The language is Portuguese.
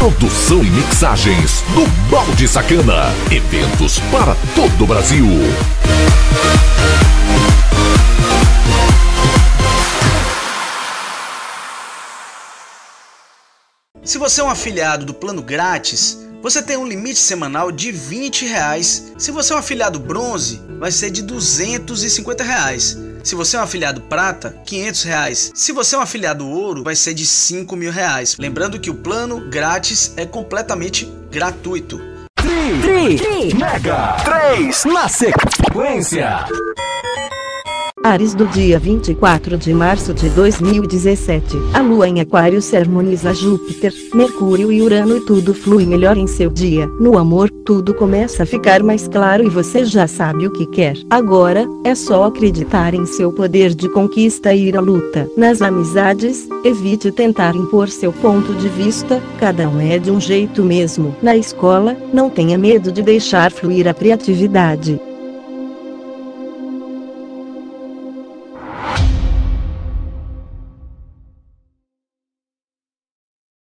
Produção e mixagens do Balde Sacana. Eventos para todo o Brasil. Se você é um afiliado do plano grátis, você tem um limite semanal de R$20. Se você é um afiliado bronze, vai ser de R$250. Se você é um afiliado prata, R$500. Se você é um afiliado ouro, vai ser de R$5.000. Lembrando que o plano grátis é completamente gratuito. Tri Mega 3 na sequência. Áries, do dia 24 de março de 2017, a Lua em Aquário se harmoniza a Júpiter, Mercúrio e Urano e tudo flui melhor em seu dia. No amor, tudo começa a ficar mais claro e você já sabe o que quer. Agora, é só acreditar em seu poder de conquista e ir à luta. Nas amizades, evite tentar impor seu ponto de vista, cada um é de um jeito mesmo. Na escola, não tenha medo de deixar fluir a criatividade.